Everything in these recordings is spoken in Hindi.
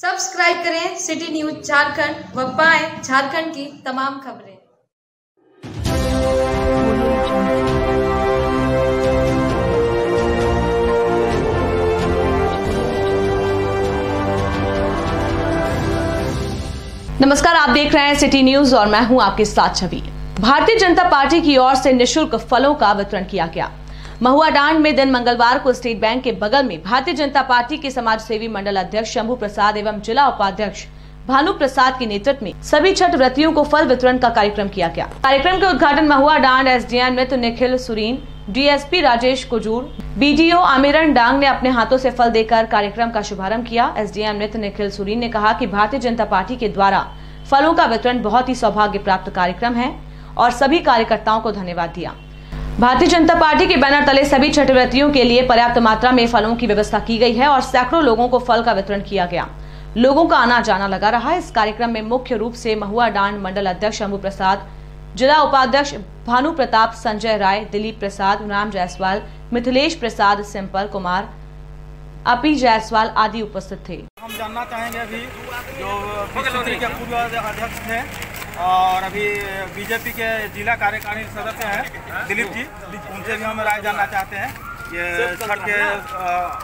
सब्सक्राइब करें सिटी न्यूज झारखंड व पाएं झारखंड की तमाम खबरें। नमस्कार, आप देख रहे हैं सिटी न्यूज और मैं हूं आपके साथ छवि। भारतीय जनता पार्टी की ओर से निःशुल्क फलों का वितरण किया गया। महुआडांड में दिन मंगलवार को स्टेट बैंक के बगल में भारतीय जनता पार्टी के समाज सेवी मंडल अध्यक्ष शंभू प्रसाद एवं जिला उपाध्यक्ष भानु प्रसाद के नेतृत्व में सभी छठ व्रतियों को फल वितरण का कार्यक्रम किया गया। कार्यक्रम के उद्घाटन महुआडांड SDM मित्र निखिल सुरीन, DSP राजेश कुजूर, BDO आमिरन डांग ने अपने हाथों से फल देकर कार्यक्रम का शुभारंभ किया। SDM मित्र निखिल सुरीन ने कहा कि भारतीय जनता पार्टी के द्वारा फलों का वितरण बहुत ही सौभाग्य प्राप्त कार्यक्रम है और सभी कार्यकर्ताओं को धन्यवाद दिया। भारतीय जनता पार्टी के बैनर तले सभी छठ व्रतियों के लिए पर्याप्त मात्रा में फलों की व्यवस्था की गई है और सैकड़ों लोगों को फल का वितरण किया गया। लोगों का आना जाना लगा रहा। इस कार्यक्रम में मुख्य रूप से महुआडांड मंडल अध्यक्ष शंभू प्रसाद, जिला उपाध्यक्ष भानु प्रताप, संजय राय, दिलीप प्रसाद, राम जायसवाल, मिथिलेश प्रसाद, सिंपल कुमार, अपी जायसवाल आदि उपस्थित थे। हम जानना चाहेंगे अभी जो और अभी बीजेपी के जिला कार्यकारिणी सदस्य हैं दिलीप जी, उनसे भी हम राय जानना चाहते हैं ये छठ के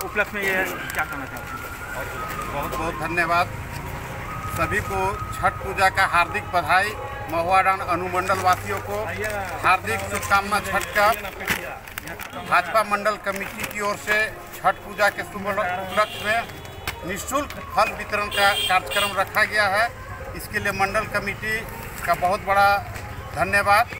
उपलक्ष्य में ये क्या कहना चाहते हैं। बहुत बहुत धन्यवाद। सभी को छठ पूजा का हार्दिक बधाई। महुआडांड अनुमंडल वासियों को हार्दिक शुभकामना। छठ का भाजपा मंडल कमेटी की ओर से छठ पूजा के शुभ उपलक्ष्य में निःशुल्क फल वितरण का कार्यक्रम रखा गया है। इसके लिए मंडल कमेटी का बहुत बड़ा धन्यवाद।